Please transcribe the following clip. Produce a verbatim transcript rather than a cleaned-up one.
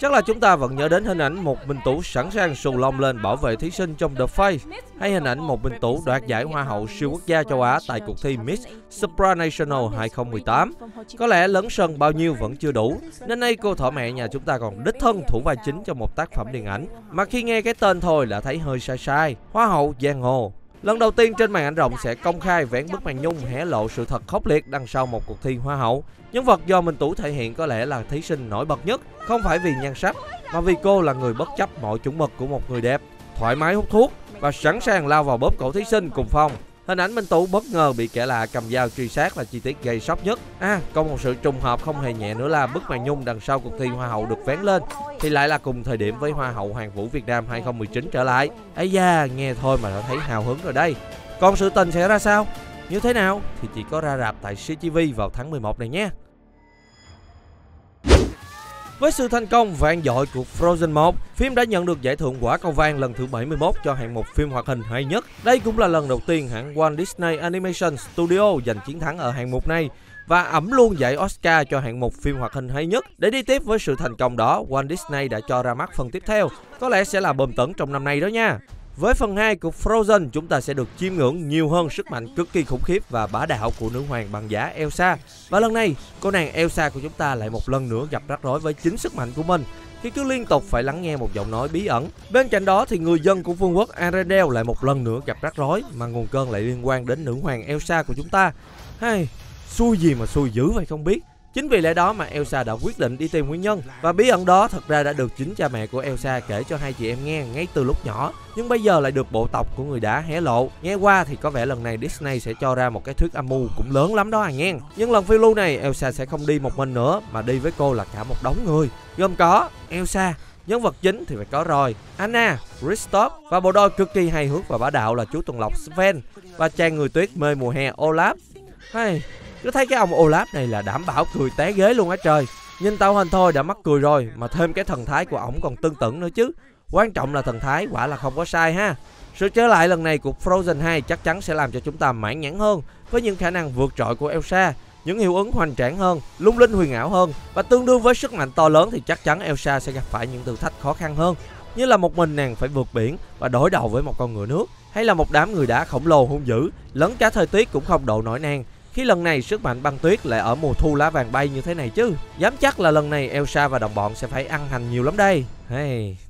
Chắc là chúng ta vẫn nhớ đến hình ảnh một Minh Tú sẵn sàng sù lông lên bảo vệ thí sinh trong The Face, hay hình ảnh một Minh Tú đoạt giải Hoa hậu siêu quốc gia châu Á tại cuộc thi Miss Supranational hai không một tám. Có lẽ lấn sân bao nhiêu vẫn chưa đủ, nên nay cô thỏ mẹ nhà chúng ta còn đích thân thủ vai chính cho một tác phẩm điện ảnh mà khi nghe cái tên thôi là thấy hơi sai sai. Hoa hậu giang hồ lần đầu tiên trên màn ảnh rộng sẽ công khai vén bức màn nhung, hé lộ sự thật khốc liệt đằng sau một cuộc thi hoa hậu. Nhân vật do Minh Tú thể hiện có lẽ là thí sinh nổi bật nhất, không phải vì nhan sắc mà vì cô là người bất chấp mọi chuẩn mực của một người đẹp, thoải mái hút thuốc và sẵn sàng lao vào bóp cổ thí sinh cùng phòng. Hình ảnh Minh Tú bất ngờ bị kẻ lạ cầm dao truy sát là chi tiết gây sốc nhất. À, còn một sự trùng hợp không hề nhẹ nữa là bức màn nhung đằng sau cuộc thi hoa hậu được vén lên thì lại là cùng thời điểm với Hoa hậu Hoàng Vũ Việt Nam hai không một chín trở lại. Ấy da, nghe thôi mà đã thấy hào hứng rồi đây. Còn sự tình sẽ ra sao? Như thế nào? Thì chỉ có ra rạp tại xê giê vê vào tháng mười một này nhé. Với sự thành công vang dội của Frozen một, phim đã nhận được giải thưởng quả cầu vàng lần thứ bảy mươi mốt cho hạng mục phim hoạt hình hay nhất. Đây cũng là lần đầu tiên hãng Walt Disney Animation Studio giành chiến thắng ở hạng mục này và ẵm luôn giải Oscar cho hạng mục phim hoạt hình hay nhất. Để đi tiếp với sự thành công đó, Walt Disney đã cho ra mắt phần tiếp theo, có lẽ sẽ là bom tấn trong năm nay đó nha. Với phần hai của Frozen, chúng ta sẽ được chiêm ngưỡng nhiều hơn sức mạnh cực kỳ khủng khiếp và bá đạo của nữ hoàng băng giá Elsa. Và lần này, cô nàng Elsa của chúng ta lại một lần nữa gặp rắc rối với chính sức mạnh của mình khi cứ liên tục phải lắng nghe một giọng nói bí ẩn. Bên cạnh đó thì người dân của vương quốc Arendelle lại một lần nữa gặp rắc rối mà nguồn cơn lại liên quan đến nữ hoàng Elsa của chúng ta. Hay, xui gì mà xui dữ vậy không biết. Chính vì lẽ đó mà Elsa đã quyết định đi tìm nguyên nhân, và bí ẩn đó thật ra đã được chính cha mẹ của Elsa kể cho hai chị em nghe ngay từ lúc nhỏ, nhưng bây giờ lại được bộ tộc của người đã hé lộ. Nghe qua thì có vẻ lần này Disney sẽ cho ra một cái thuyết âm mưu cũng lớn lắm đó à nghe. Nhưng lần phiêu lưu này Elsa sẽ không đi một mình nữa mà đi với cô là cả một đống người, gồm có Elsa, nhân vật chính thì phải có rồi, Anna, Kristoff và bộ đôi cực kỳ hài hước và bá đạo là chú tuần lộc Sven và chàng người tuyết mê mùa hè Olaf. Hey, cứ thấy cái ông Olaf này là đảm bảo cười té ghế luôn á trời. Nhìn tạo hình thôi đã mắc cười rồi, mà thêm cái thần thái của ổng còn tương tự nữa chứ. Quan trọng là thần thái quả là không có sai ha. Sự trở lại lần này của Frozen hai chắc chắn sẽ làm cho chúng ta mãn nhãn hơn với những khả năng vượt trội của Elsa, những hiệu ứng hoành tráng hơn, lung linh huyền ảo hơn, và tương đương với sức mạnh to lớn thì chắc chắn Elsa sẽ gặp phải những thử thách khó khăn hơn, như là một mình nàng phải vượt biển và đối đầu với một con ngựa nước, hay là một đám người đã khổng lồ hung dữ, lẫn cả thời tiết cũng không độ nổi nàng. Khi lần này sức mạnh băng tuyết lại ở mùa thu lá vàng bay như thế này chứ. Dám chắc là lần này Elsa và đồng bọn sẽ phải ăn hành nhiều lắm đây. Hey.